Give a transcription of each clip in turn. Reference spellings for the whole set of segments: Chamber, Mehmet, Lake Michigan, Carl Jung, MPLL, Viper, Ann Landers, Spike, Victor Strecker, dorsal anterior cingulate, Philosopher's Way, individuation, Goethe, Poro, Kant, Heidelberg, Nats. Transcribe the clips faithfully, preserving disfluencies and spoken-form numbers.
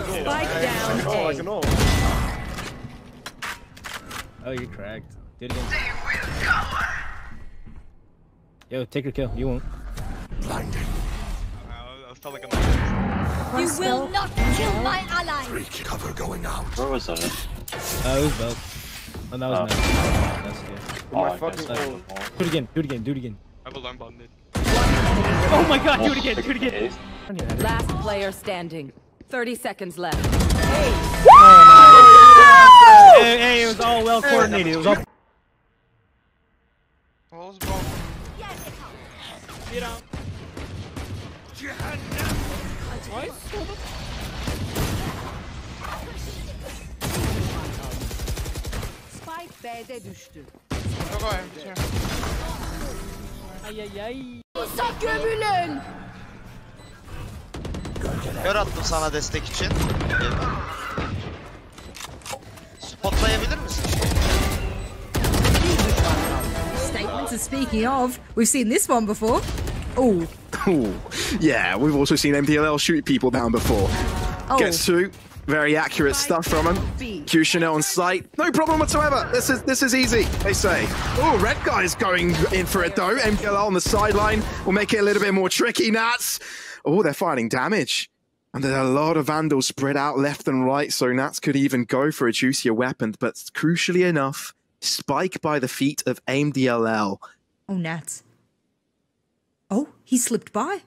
Spike down. Oh, I can ult. Oh, you cracked. Do it again. Yo, take your kill. You won't. Blinded. I was telling him. You will not kill my ally. Three cover going out. Where was that? Uh, it was both. Oh, that was uh, nice. That's good. Oh, my fucking ult. Do it again. Do it again. Do it again. I have a alarm bomb mid. Oh my god, do it again, do it again. Last player standing. thirty seconds left. Hey, oh, no. hey, hey it was all well coordinated. It was all. What was wrong? You know. What? Spike B'de düştü. Ay ay ay. Uzak gömülün. Gör attım sana destek için. Spotlayabilir misin? Statements are speaking of. We've seen this one before. Oh. Yeah, we've also seen M P L L shoot people down before. Oh. Gets two. Very accurate stuff from him. Q Chanel on sight. No problem whatsoever. This is this is easy, they say. Oh, red guy's going in for it though. M P L L on the sideline will make it a little bit more tricky, Nats. Oh, they're finding damage. And there's a lot of vandals spread out left and right, so Nats could even go for a juicier weapon. But crucially enough, Spike by the feet of M D L L. Oh, Nats. Oh, he slipped by.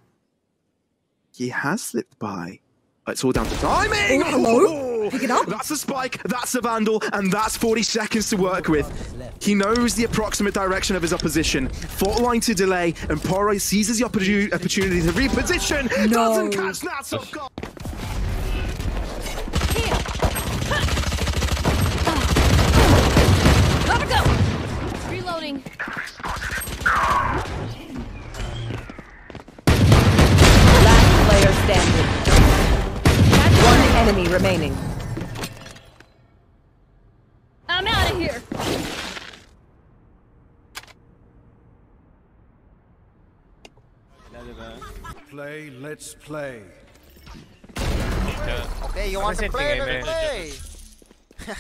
He has slipped by. It's all down to timing! Oh, hello? Pick it up. That's a Spike, that's a Vandal, and that's forty seconds to work with. He knows the approximate direction of his opposition. Fault line to delay, and Poro seizes the opportunity to reposition. No. Doesn't catch Nats off guard. Here! Let her go! Reloading. Last player standing. Enemy remaining. I'm out of here. Play, let's play. Okay, you want to play, let's play.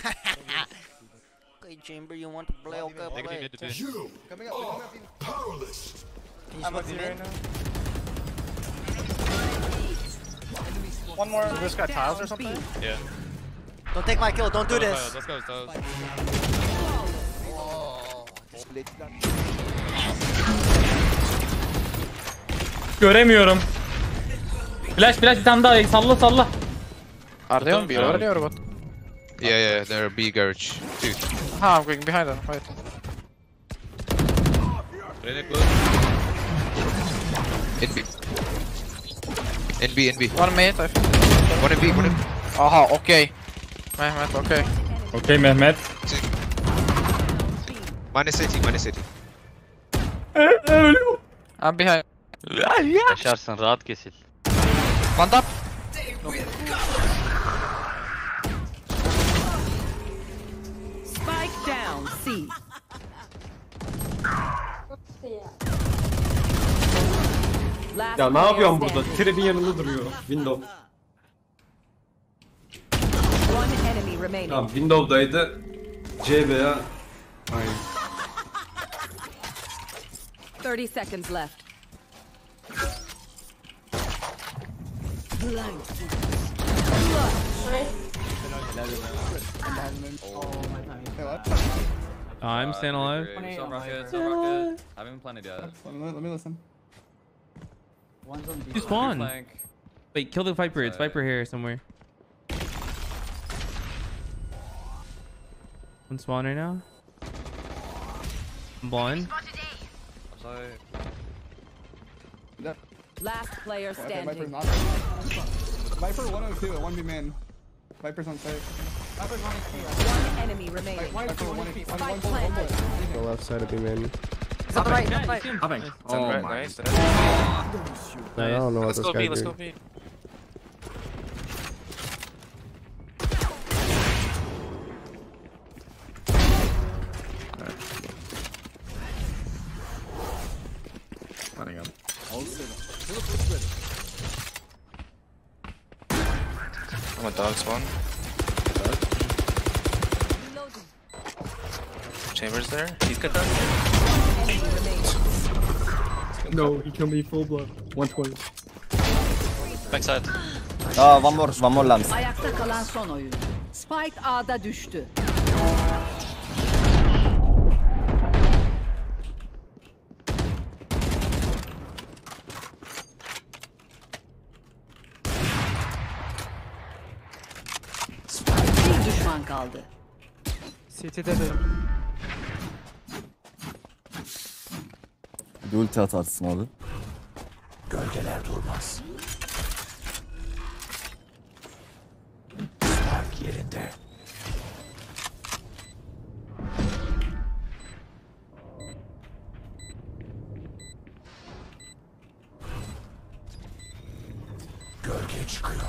Okay, Chamber, you want to play, okay, play. You are powerless. I'm up here right now. One more. We just got tiles or something? Yeah. Don't take my kill. Don't do this. Let's go. Let's go. Göremiyorum. Flash, flash, bir tane daha. Salla, salla. Are they on B? Are they or what? Yeah, yeah. They're B garage. Dude. Ah, I'm going behind them. Wait. It be. N B, N B. One minute, I think. One N B, one N B. Aha, okay. Mehmet, okay. Okay, Mehmet. minus eighty, minus eighty. I'm behind. Yaşarsın, rahat kesil. One tap. Spike down, C. Ya ne yapıyorsun burada? Tribin yanında duruyor. Window. Tamam, window'daydı. C veya... Aynen. thirty seconds left. I'm staying alive. I haven't planned yet. Let me listen. One's on you spawn. Wait, kill the Viper. It's Viper here somewhere. One spawn right now. I'm blind. Last player standing. Viper one oh two at one B man. Viper's on site. Viper's on H P. One enemy remaining. Viper one H P. Go left side of B man. It's on the right, on the right. Hopping. Oh my. Nice. I don't know what this guy did. Let's go B, let's go B. Running up. my dog's one. Chamber's there. He's got that. No, he killed me full blood. one twenty. Backside. Ah, one more, one more lamp. Ayakta kalan son oyun. Spike A'da düştü. Bir düşman kaldı. City'de de. Bir ulti atarsın abi. Gölgeler durmaz. Spike yerinde. Gölge çıkıyor.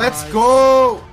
Let's go!